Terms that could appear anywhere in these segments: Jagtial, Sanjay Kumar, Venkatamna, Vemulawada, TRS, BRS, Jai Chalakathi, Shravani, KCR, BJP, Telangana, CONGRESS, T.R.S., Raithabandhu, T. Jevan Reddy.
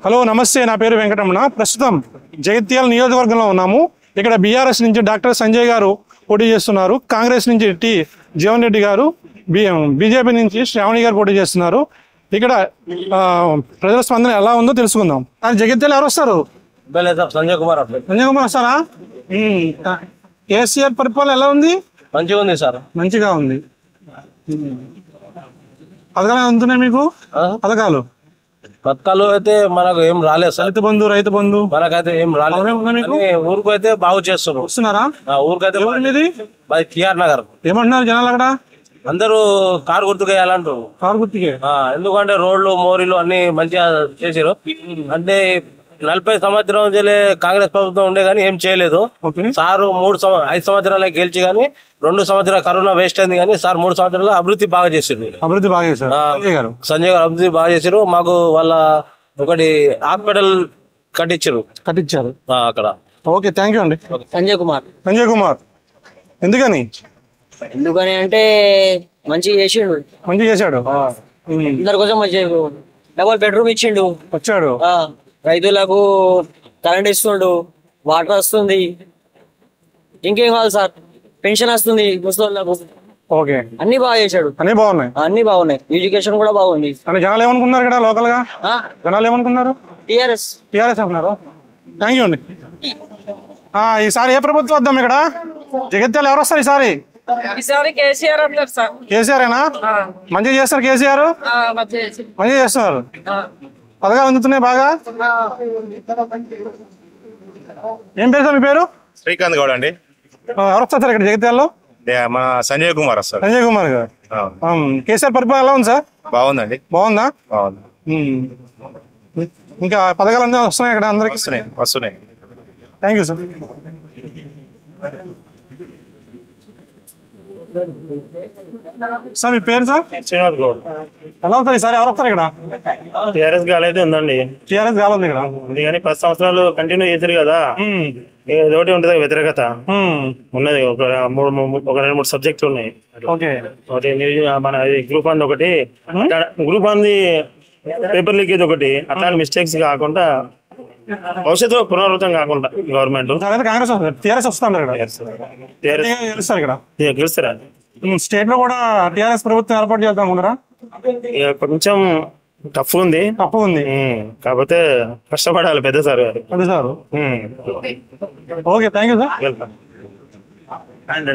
Hello, Namaste, na peru Venkatamna. Prasutam, Jagtial Niyojakavargamlo unnamu. Ikkada BRS nunchi Dr. Sanjay garu poti chestunnaru. Congress nunchi T. Jevan Reddy garu, BJP nunchi Shravani garu poti chestunnaru. Ikkada prajala spandana ela undo telusukundam. Jagtial evaru vastaru? Sanjay Kumar. Sanjay Kumar vastara? KCR paripalana ela undi? Manchiga undi sir. Manchiga undi. Padakalu andunnayi meeku? Padakalu. Patkalu Manago M Rales, Raithabandhu, Manakate M Rales, Urgate Bauchesu, Sunara, Urgate by T.R.S. Nagar, Emana Janalada, Andro Cargutu Alando, Carguti, Luganda Rolo, Morilo, Manja Chesiro, and they Nalpe Samatron, Congress Pavdon, M Cheledo, Saru, Mursa, I Samatra like Gelchigani, Rondo Samatra, Karuna West and the Anis are Mursa, Abruti Bajes, Sanjay Abdi Bajesiro, Mago Walla, Akpedal Katichuru, Katichar. Okay, thank you. Sanjay Kumar. Sanjay Kumar. Indugani? Indugani ante Manchi Yeshu. Manchi Yeshu. There goes a Major. Double bedroom Ichindu. Pachado. Raidulago, current is Sundu, water Sundi, Inking all sir, pension as Sundi, Muslim. Okay. Anibone. Education would have owned it. And Jalavan Kunaka local? Ah, Jalavan Kunaro? T.R.S. T.R.S. of Naro. Thank you. Ah, is I ever put the Megada? Jagtial Arosa is Ari. Is Ari KCR of the Sun? KCR and Ah, Manjay yes or KCR? Ah, Manjay yes sir. Adaka and Tune Baga? Emperor Pipero? Srikan Godandi. Arosa Jagtial? Sanjay Kumar, sir. Sanjay Kumar. KCR Purple alone, sir? Bound, Bonda? Bound. Padakalanda Snake and Riksune, Vasune. Thank you, sir. Some repairs, sir? Chinot Gold. Hello, sir. Sorry, out of the T.R.S. Galade and Nandi. T.R.S. Galade. The only person will continue Ethergada. Road under the Vetragata. More subject to name. Okay. Group on the group on the paper league. Atal mistakes Gakonda. Also, the Pronotan government. The Congress of T.R.S. of Standard. Yes. T.R.S. State of T.R.S. Provote Tafundi, Tafundi, Kabate, Pasabadal Pedazaro. Okay, thank you, sir. Welcome. And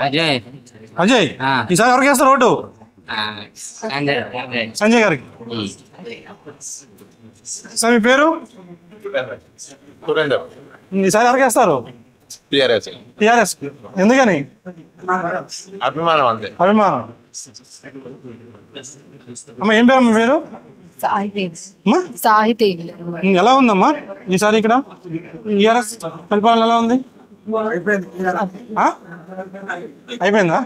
Ajay, Ajay, Ajay, is our orchestra auto? Sanjay, Sami Peru? Surrender. Is our orchestra? T.R.S. T.R.S. In the Gani? Abimana. Am I in Bamvero? Sahiti. Alone, the mark? Is Arikra? Yes, Pelpan alone. I've been, huh?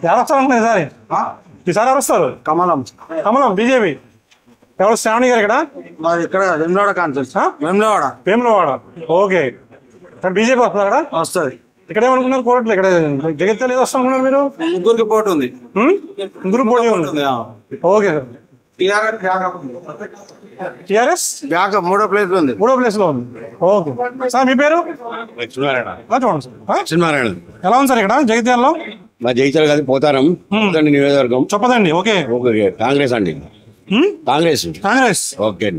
The Arab is Ari. Is our sir? Come along, BJP. I was standing here. Vemulawada concerts, huh? Vemulawada. Okay. BJP was there. One court like that. They get a good report on it. Group on it. Okay. T.R.S. Backup, motor place loan. Okay. Sami Peru? What ones? Sinmaran. Allowance are Jagtial? My Jai Chalakathi Potaram, then New York. Chopatandi, okay. Okay, Congress and Congress. Okay.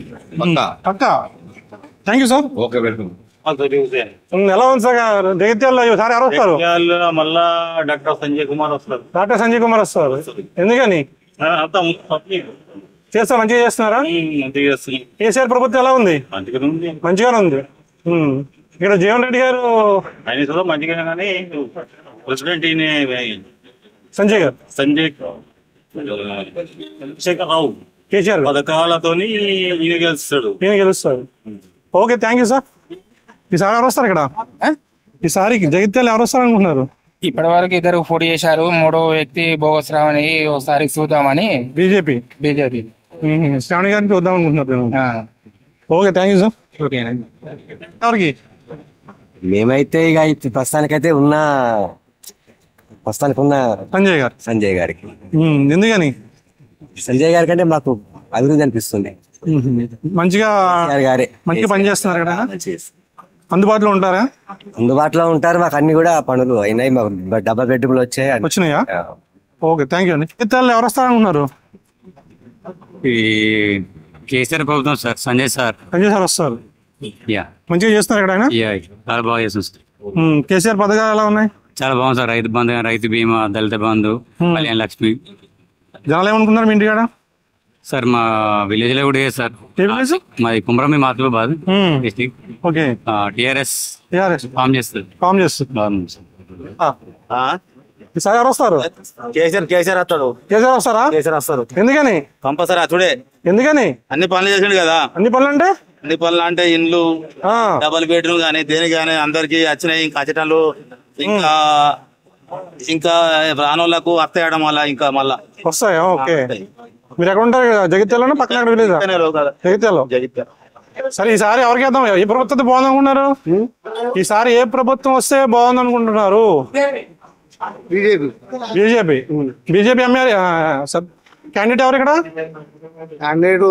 Thank you, sir. Okay, welcome. Allowance are they tell you Malla Dr. Sanjay Kumar, sir. Dr. Sanjay Kumar, sir. In the Gani? Chess of Manjas Nara? Yes, sir. Proputalauni. Manjarundi. Get a Jeon here. I need to know Manjana. President in a way. Sanjay. Check out. Kitchen. For the Kalatoni, you get served. Okay, thank you, sir. Is our Rosarada? Is Ari Jagtial Arosan? Iparavaki, 48 Sharu, Modo, Eti, Bosravani, Osari Sudamani, BJP. Standing and go down. Okay, thank you, sir. Okay, Torgi. May I take it to Pastancatuna Sanjay Gari? Sanjay Gari. Sanjay Gari. అది గురించి అనిపిస్తుంది. మంచిగా మంచిగా పనిచేస్తున్నారు కదా, అందుబాటులో ఉంటారా? అందుబాటులో ఉంటారు. మాకు అన్ని కూడా పనులు అయినాయి, మాకు డబ్బా పెట్టుబడులు వచ్చినాయా? ఓకే, థ్యాంక్ యూ అండి. ఇతరులు ఎవరు వస్తారనుకున్నారు? ఈ కేసీఆర్ ప్రభుత్వం sir, Sanjay sir. Sanjay sir వస్తారు, మంచిగా చేస్తున్నారు ఇక్కడ. చాలా బాగా చేస్తున్నారు. కేసీఆర్ పథకాలు ఎలా ఉన్నాయి? చాలా బాగుంది సార్. రైతు బంధు, రైతు బీమా, దళిత బంధు, కళ్యాణ లక్ష్మి. జనాలు ఏమనుకున్నారు మీ ఇంటికాడ? సార్ మా విలేజ్ లో కూడా సార్, మాది కుమ్రమి మాతృబాద్ డిస్ట్రిక్ట్. ఓకే. టిఆర్ఎస్ ఫామ్ చేస్తారు, ఫామ్ చేస్తారు. వస్తారు వస్తారా? ఎందుకని? కంపల్సరీ అతడే. ఎందుకని? అన్ని పనులు చేసాడు కదా. అన్ని పనులు అంటే? అన్ని పనులు అంటే ఇండ్లు, డబల్ బెడ్రూమ్ గానీ దేని గానీ అందరికి వచ్చినాయి. ఇంకా అచ్చటలు ఇంకా ఇంకా రానోళ్లకు అత్తయడం వల్ల ఇంకా మళ్ళా వస్తాయి. ఓకే. మీరు ఎక్కడ ఉంటారు? జగిత్యాల పక్కన విలేజ్ జగిత్యాల. సరే, ఈసారి ఎవరికి వేద్దాం? ఏ ప్రభుత్వం బాగుంది అనుకుంటున్నారు? ఈసారి ఏ ప్రభుత్వం వస్తే బాగుంది అనుకుంటున్నారు? BJP. BJP. BJP MLA candidate ఎవరు ఇక్కడ? క్యాండిడేట్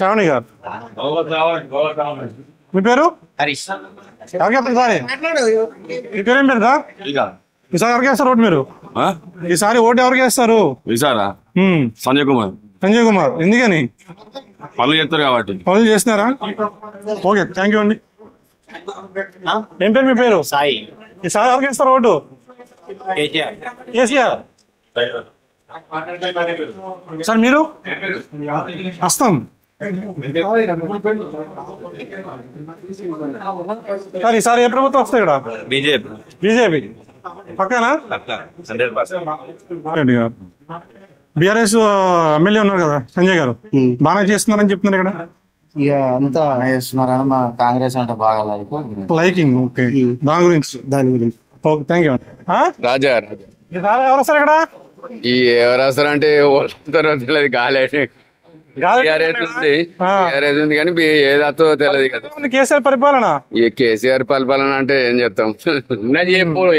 శ్రావణి గారు. మీ పేరు? హరీష్. ఎవరికి వేస్తారు సార్? మీ పేరు ఏం పేరు సార్? ఈసారి ఎవరికి వేస్తారు ఓటు? మీరు ఈసారి ఓటు ఎవరికి వేస్తారు? ఈసారా? సంజయ్ కుమార్. సంజయ్ కుమార్. ఎందుకని? పనులు చేస్తారు కాబట్టి. పనులు చేస్తున్నారా? ఓకే, థ్యాంక్ యూ అండి. ఏం పేరు మీ పేరు? సాయి. ఈసారి ఎవరికి వేస్తారు ఓటు? కేసీఆర్ సార్. మీరు వస్తాం సార్. ఈసారి ఏ ప్రభుత్వం వస్తాయి ఇక్కడ? బీజేపీ. బీజేపీ పక్కనా? బిఆర్ఎస్ ఎమ్మెల్యే ఉన్నారు కదా సంజయ్ గారు, బాగా చేస్తున్నారని చెప్తున్నారు ఇక్కడ. ఇక అంతా చేస్తున్నారని మా కాంగ్రెస్ అంటే బాగా లైకింగ్. ఓకే, దాని గురించి ఓకే, థ్యాంక్ యూ. రాజా ఎవరు వస్తారు ఇక్కడ? ఎవరు వస్తారు అంటే తర్వాత గాలి కేసీఆర్ పరిపాలన. ఈ కేసీఆర్ పరిపాలన అంటే ఏం చెప్తాం,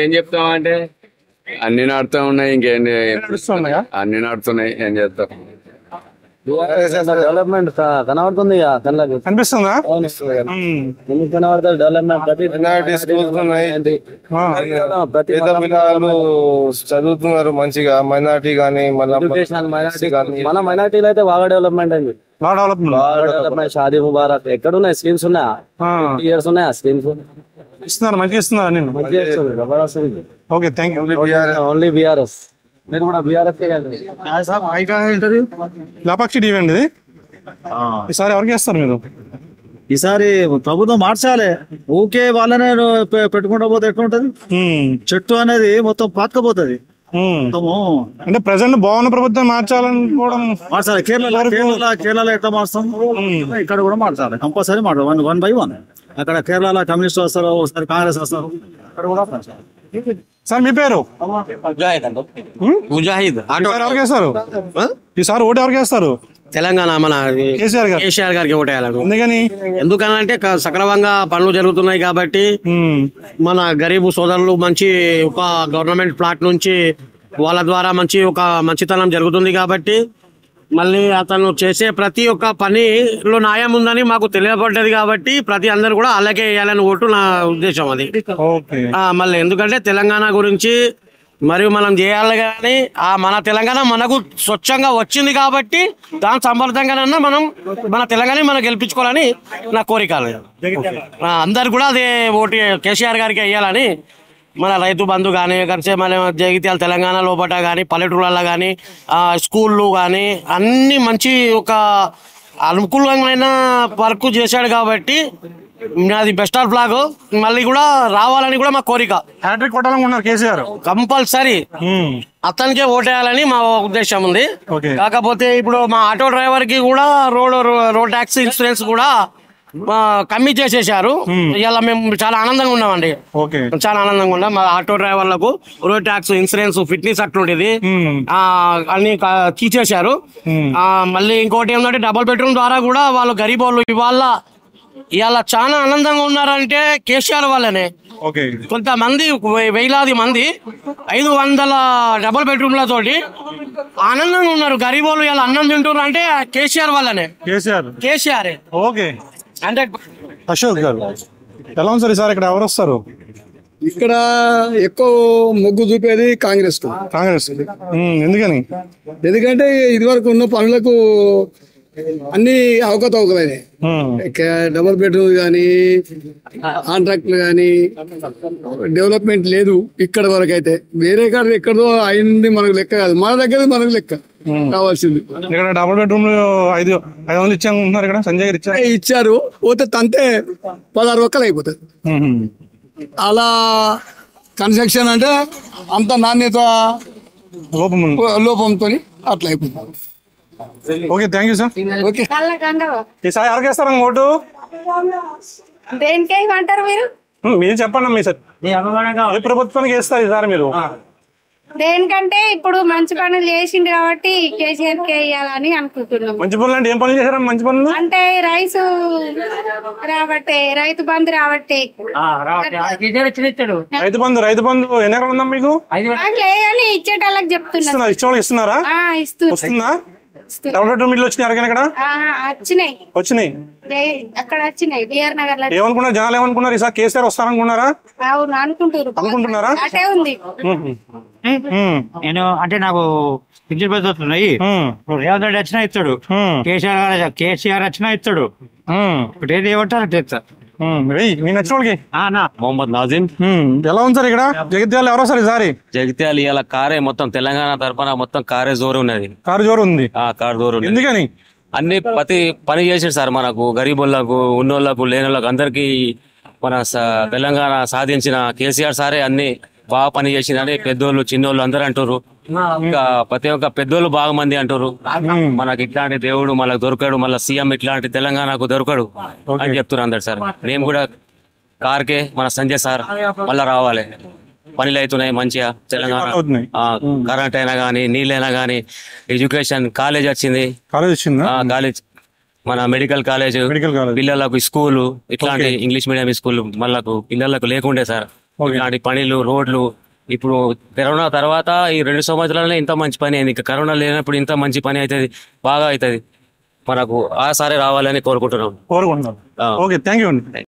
ఏం చెప్తాం అంటే అన్ని నడుతా ఉన్నాయి. ఇంకేం అన్ని నడుతున్నాయి, ఏం చెప్తాం? డెవలప్మెంట్ కనబడుతుంది, కనిపిస్తుందా? కనబడుతుంది. పేద పిల్లలు చదువుతున్నారు మంచిగా. మైనార్టీ గానీ మన మైనార్టీలు అయితే బాగా డెవలప్మెంట్ అయింది. షాదీ ముబారక్ ఎక్కడున్నాయి స్కీమ్స్? ఇయర్స్ ఉన్నాయా స్కీమ్స్? ఇస్తున్నారు, మంచిగా ఇస్తున్నారు. Only BRS. ఈసారి ఎవరికి వేస్తారు మీరు? ఈసారి ప్రభుత్వం మార్చాలి. ఊకే వాళ్ళనే పెట్టుకుంటా పోతే ఎట్లుంటది? చెట్టు అనేది మొత్తం పాతకపోతుంది. అంటే ప్రజెంట్ బాగున్న ప్రభుత్వం మార్చాలనుకోవడం. మార్చాలి. కేరళలో ఎట్లా మార్చాం, ఇక్కడ కూడా మార్చాలి. కంపల్సరీ మార్చాలి, 1/1. అక్కడ కేరళలో కమ్యూనిస్ట్ వస్తారు, ఒకసారి కాంగ్రెస్ వస్తారు. అక్కడ కూడా సార్ మీ పేరు? ముజాహిద్. ఎవరికి వేస్తారు ఈసారి ఓటు? ఎవరికి వేస్తారు? తెలంగాణ మన కేసీఆర్ గారికి ఓటేయాలి. ఎందుకని? ఎందుకనంటే సక్రమంగా పనులు జరుగుతున్నాయి కాబట్టి. మన గరీబ్ సోదరులు మంచి ఒక గవర్నమెంట్ ప్లాట్ నుంచి వాళ్ళ ద్వారా మంచి ఒక మంచితనం జరుగుతుంది కాబట్టి. మళ్ళీ అతను చేసే ప్రతి ఒక్క పనిలో న్యాయం ఉందని మాకు తెలియబడ్డది కాబట్టి ప్రతి అందరు కూడా అలాగే వేయాలని ఓటు నా ఉద్దేశం. అది మళ్ళీ ఎందుకంటే తెలంగాణ గురించి మరియు మనం చేయాలి కానీ ఆ మన తెలంగాణ మనకు స్వచ్ఛంగా వచ్చింది కాబట్టి దాని సమర్థంగానన్నా మనం మన తెలంగాణ మనం గెలిపించుకోవాలని నా కోరిక. అందరు కూడా అదే ఓటు కేసీఆర్ గారికి వేయాలని. మన రైతు బంధు కానీ, మన జగిత్యాల తెలంగాణ లోపల కానీ, పల్లెటూళ్ళల్లో కానీ, స్కూళ్ళు కానీ అన్ని మంచి ఒక అనుకూలమైన వర్క్ చేశాడు కాబట్టి నాది బెస్ట్ ఆఫ్ బ్లాగ్. మళ్ళీ కూడా రావాలని కూడా మా కోరిక. హ్యాట్రిక్ కొట్టాలనుకున్నారు కేసీఆర్? కంపల్సరీ అతనికే ఓటేయాలని మా ఉద్దేశం ఉంది. కాకపోతే ఇప్పుడు మా ఆటో డ్రైవర్ కి కూడా రోడ్ ట్యాక్స్ ఇన్సూరెన్స్ కూడా కమ్మి చేసేసారు. ఇలా మేము చాలా ఆనందంగా ఉన్నామండి. చాలా ఆనందంగా ఉన్నాం. మా ఆటో డ్రైవర్లకు రోడ్ ట్యాక్స్, ఇన్సూరెన్స్, ఫిట్నెస్ అటువంటిది అన్ని తీసేశారు. మళ్ళీ ఇంకోటి ఏంటంటే డబుల్ బెడ్రూమ్ ద్వారా కూడా వాళ్ళు గరీబ్ వాళ్ళు ఇవాళ చాలా ఆనందంగా ఉన్నారంటే కేసీఆర్ వాళ్ళనే. కొంతమంది వేలాది మంది 500 డబుల్ బెడ్రూమ్ల తోటి ఆనందంగా ఉన్నారు. గరీబ్ వాళ్ళు ఇలా అన్నం తింటున్నారు అంటే కేసీఆర్ వాళ్ళనే. కేసీఆర్ అంటే అశోక్ గారు ఎలా ఉంది సార్? ఇక్కడ ఎవరు వస్తారు? ఇక్కడ ఎక్కువ మొగ్గు చూపేది కాంగ్రెస్ కు. కాంగ్రెస్ ఎందుకని? ఎందుకంటే ఇది వరకు ఉన్న పనులకు అన్ని అవకతవకలైనవి. డబుల్ బెడ్రూమ్ కానీ కాంట్రాక్ట్లు కానీ డెవలప్మెంట్ లేదు ఇక్కడ వరకు. అయితే వేరే కాడ ఎక్కడో అయింది మనకు లెక్క కాదు, మన దగ్గర మనకు లెక్క కావాల్సింది. ఇక్కడ డబుల్ బెడ్రూమ్ ఇక్కడ సంజయ్ గారు ఇచ్చారు పోతే తంతే 16 ఒక్కలు అయిపోతుంది. అలా కన్స్ట్రక్షన్ అంటే అంత నాణ్యత లోపంతో అట్లా అయిపోతుంది. Okay, thank you sir. ఈసారి ఎవరికి వేస్తారా ఓటు? మీరు చెప్పండి సార్. ఏ ప్రభుత్వానికి వేస్తారు ఈసారి మీరు? దేనికంటే ఇప్పుడు మంచి పనులు చేసిండు కాబట్టి కేసీఆర్ కే వేయాలని అనుకుంటున్నాం. మంచి పనులు అంటే ఏం పనులు చేశారా? మంచి పనులు అంటే రైస్ రాబట్టే, రైతు బంధు రాబట్టే. రైతు బంధు ఎన్ని ఎకరాలు ఉందా మీకు? ఇచ్చేటోళ్ళకి చెప్తున్నా. ఇస్తున్నారా? వస్తుందా? ఏమనుకున్నారు జనాలు? ఏమనుకున్నారు ఈసారి కేసీఆర్ వస్తారనుకున్నారా? అనుకుంటున్నారా? నేను అంటే నాకు పింఛన్ పెద్ద వస్తున్నాయి. రేవంత్ రెడ్డి వచ్చినా ఇస్తాడు, కేసీఆర్ వచ్చినా ఇస్తాడు. ఇప్పుడు ఏది ఏమంటారు? మొహమ్మద్ నాజిమ్ ఎలా ఉంది సార్? ఇక్కడ జగత్యాలు ఎవరో సార్? ఈసారి జగత్యాలు ఇవాళ కారే మొత్తం తెలంగాణ తరఫున మొత్తం కారే జోరు ఉన్నది. కారు జోరు ఉంది. ఎందుకని? అన్ని ప్రతి పని చేసాడు సార్. మనకు గరీబులకు, ఉన్నోళ్లకు, లేనోళ్ళకు అందరికి మన తెలంగాణ సాధించిన కేసీఆర్ సారే అన్ని బాగా పని చేసిందని పెద్దోళ్ళు చిన్నోళ్ళు అందరూ అంటారు. ఇంకా ప్రతి ఒక్క పెద్దోళ్ళు బాగా మంది అంటారు మనకి ఇట్లాంటి దేవుడు మనకు దొరకడు, మళ్ళీ సీఎం ఇట్లాంటి తెలంగాణకు దొరకడు అని చెప్తున్నారు అందరు సార్. మేము కూడా కార్కే మన సంజయ్ సార్ మళ్ళా రావాలి. పనులు అవుతున్నాయి మంచిగా తెలంగాణ. కరెంట్ అయినా గానీ, నీళ్ళైనా గానీ, ఎడ్యుకేషన్ కాలేజ్ వచ్చింది. కాలేజ్ మన మెడికల్ కాలేజ్ పిల్లలకు స్కూలు, ఇట్లాంటి ఇంగ్లీష్ మీడియం స్కూల్ మళ్ళకు పిల్లలకు లేకుండే సార్. ఇలాంటి పనులు, రోడ్లు ఇప్పుడు కరోనా తర్వాత ఈ 2 సంవత్సరాలనే ఇంత మంచి పని అయింది. ఇంకా కరోనా లేనప్పుడు ఇంత మంచి పని అవుతుంది, బాగా అవుతుంది. మనకు ఆ సారే రావాలని కోరుకుంటున్నాం.